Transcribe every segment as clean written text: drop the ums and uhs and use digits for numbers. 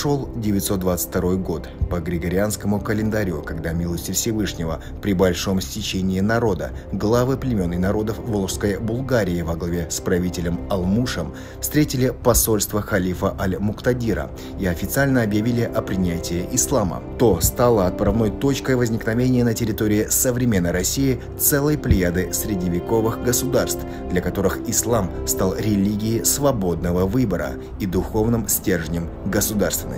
шел 922 год по григорианскому календарю, когда милости Всевышнего при большом стечении народа главы племен и народов Волжской Булгарии во главе с правителем Алмушем встретили посольство халифа Аль-Муктадира и официально объявили о принятии ислама. То стало отправной точкой возникновения на территории современной России целой плеяды средневековых государств, для которых ислам стал религией свободного выбора и духовным стержнем государственности.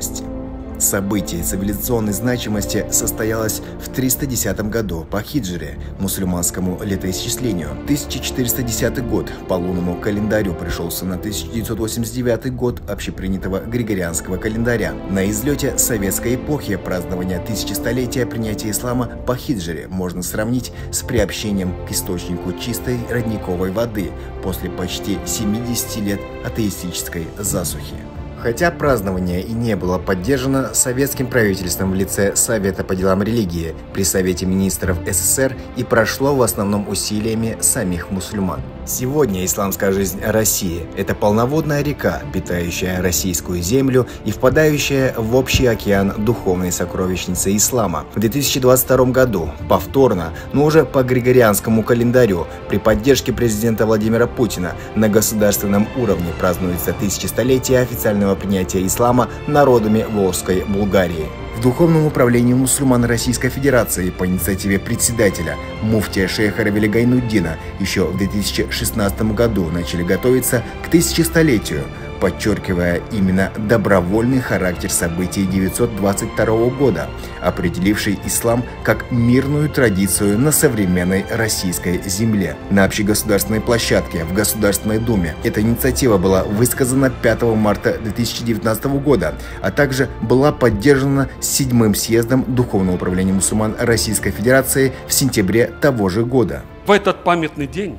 Событие цивилизационной значимости состоялось в 310 году по хиджре, мусульманскому летоисчислению. 1410 год по лунному календарю пришелся на 1989 год общепринятого григорианского календаря. На излете советской эпохи празднование тысячелетия принятия ислама по хиджре можно сравнить с приобщением к источнику чистой родниковой воды после почти 70 лет атеистической засухи. Хотя празднование и не было поддержано советским правительством в лице Совета по делам религии при Совете министров СССР и прошло в основном усилиями самих мусульман. Сегодня исламская жизнь России – это полноводная река, питающая российскую землю и впадающая в общий океан духовной сокровищницы ислама. В 2022 году повторно, но уже по григорианскому календарю, при поддержке президента Владимира Путина на государственном уровне празднуется тысячелетие официального принятия ислама народами Волжской Булгарии. В Духовном управлении мусульман Российской Федерации по инициативе председателя муфтия шейха Равиля Гайнутдина еще в 2016 году начали готовиться к тысячелетию, подчеркивая именно добровольный характер событий 922 года, определивший ислам как мирную традицию на современной российской земле. На общегосударственной площадке в Государственной Думе эта инициатива была высказана 5 марта 2019 года, а также была поддержана 7-м съездом Духовного управления мусульман Российской Федерации в сентябре того же года. В этот памятный день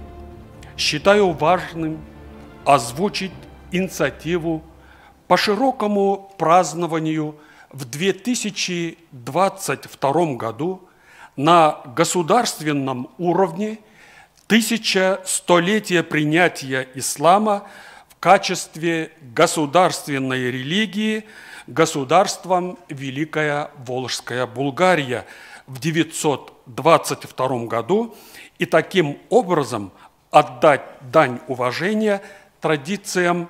считаю важным озвучить инициативу по широкому празднованию в 2022 году на государственном уровне 1100-летия принятия ислама в качестве государственной религии государством Великая Волжская Булгария в 922 году и таким образом отдать дань уважения традициям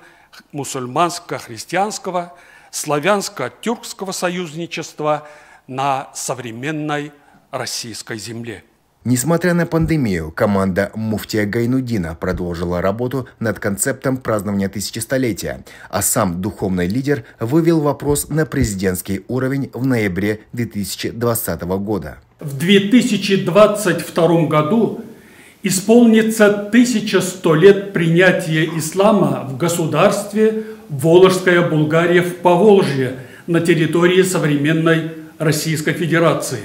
мусульманско-христианского, славянско-тюркского союзничества на современной российской земле. Несмотря на пандемию, команда муфтия Гайнутдина продолжила работу над концептом празднования тысячелетия, а сам духовный лидер вывел вопрос на президентский уровень в ноябре 2020 года. В 2022 году исполнится 1100 лет принятия ислама в государстве Волжская Булгария в Поволжье на территории современной Российской Федерации.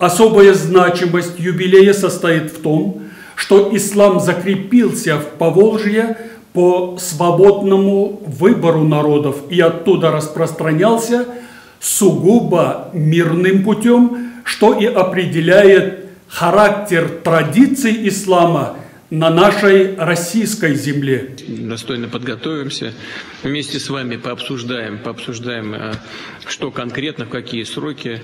Особая значимость юбилея состоит в том, что ислам закрепился в Поволжье по свободному выбору народов и оттуда распространялся сугубо мирным путем, что и определяет характер традиций ислама на нашей российской земле. Достойно подготовимся, вместе с вами пообсуждаем, что конкретно, в какие сроки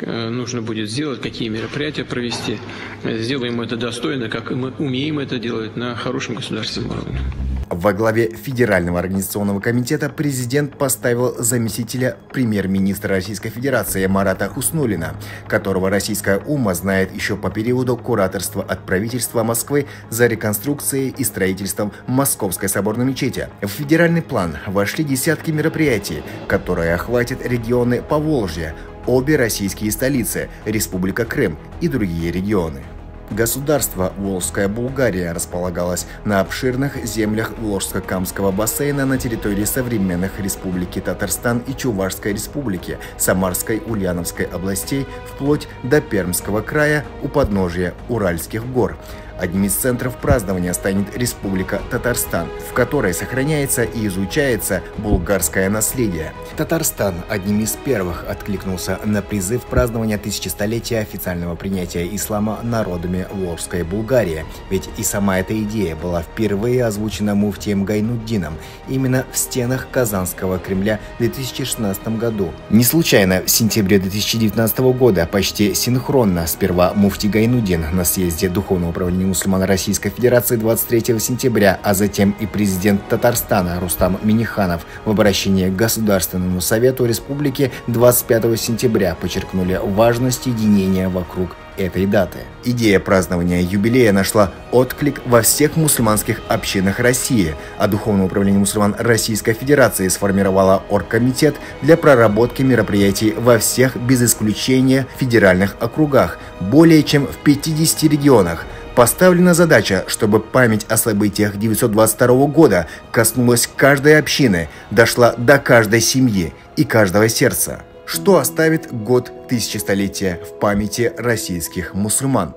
нужно будет сделать, какие мероприятия провести. Сделаем это достойно, как мы умеем это делать на хорошем государственном уровне. Во главе Федерального организационного комитета президент поставил заместителя премьер-министра Российской Федерации Марата Хуснуллина, которого Российская Дума знает еще по периоду кураторства от правительства Москвы за реконструкцией и строительством Московской соборной мечети. В федеральный план вошли десятки мероприятий, которые охватят регионы Поволжья, обе российские столицы, Республика Крым и другие регионы. Государство Волжская Булгария располагалось на обширных землях Волжско-Камского бассейна на территории современных республики Татарстан и Чувашской республики, Самарской, Ульяновской областей, вплоть до Пермского края у подножия Уральских гор, Одним из центров празднования станет Республика Татарстан, в которой сохраняется и изучается булгарское наследие. Татарстан одним из первых откликнулся на призыв празднования 1000-летия официального принятия ислама народами Волжской Булгарии, ведь и сама эта идея была впервые озвучена муфтием Гайнутдином именно в стенах Казанского Кремля в 2016 году. Не случайно в сентябре 2019 года почти синхронно сперва муфти Гайнутдин на съезде Духовного управления мусульман Российской Федерации 23 сентября, а затем и президент Татарстана Рустам Минниханов в обращении к Государственному совету республики 25 сентября подчеркнули важность единения вокруг этой даты. Идея празднования юбилея нашла отклик во всех мусульманских общинах России, а Духовное управление мусульман Российской Федерации сформировало оргкомитет для проработки мероприятий во всех, без исключения, федеральных округах, более чем в 50 регионах. Поставлена задача, чтобы память о событиях 922 года коснулась каждой общины, дошла до каждой семьи и каждого сердца. Что оставит год 1000-летия в памяти российских мусульман?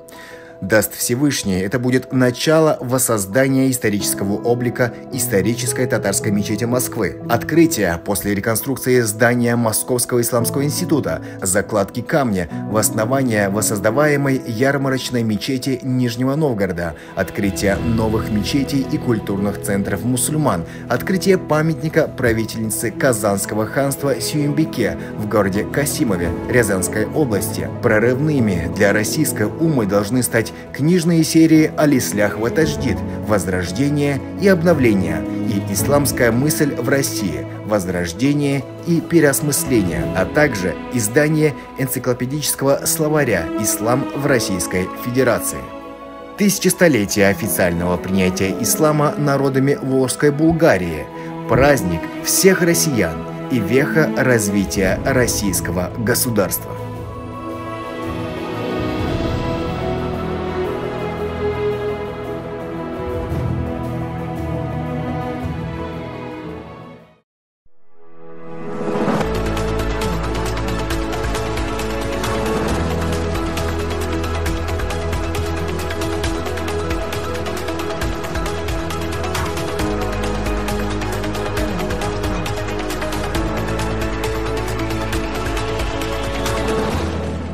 Даст Всевышний, это будет начало воссоздания исторического облика исторической татарской мечети Москвы, открытие после реконструкции здания Московского Исламского Института, закладки камня в основание воссоздаваемой ярмарочной мечети Нижнего Новгорода, открытие новых мечетей и культурных центров мусульман, открытие памятника правительницы Казанского ханства Сюембике в городе Касимове Рязанской области. Прорывными для российской умы должны стать книжные серии «Алислях Ватаждит», «Возрождение и обновление» и «Исламская мысль в России», «Возрождение и переосмысление», а также издание энциклопедического словаря «Ислам в Российской Федерации». 1000-летие официального принятия ислама народами Волжской Булгарии. Праздник всех россиян и веха развития российского государства.